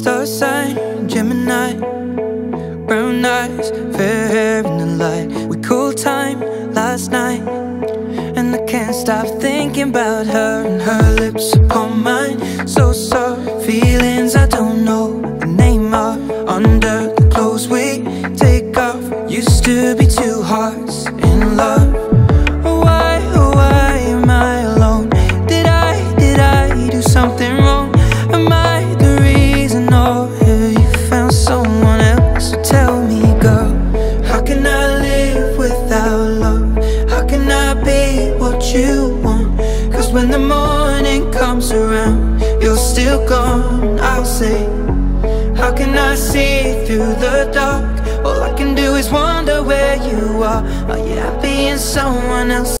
Star sign, Gemini, brown eyes, fair hair in the light. We cool time last night, and I can't stop thinking about her and her lips upon mine. So soft, feelings I don't know the name of. Under the clothes we take off, used to be two hearts in love. Why am I alone? Did I do something wrong? Am I when the morning comes around, you're still gone. I'll say, how can I see through the dark? All I can do is wonder where you are. Are you happy in someone else?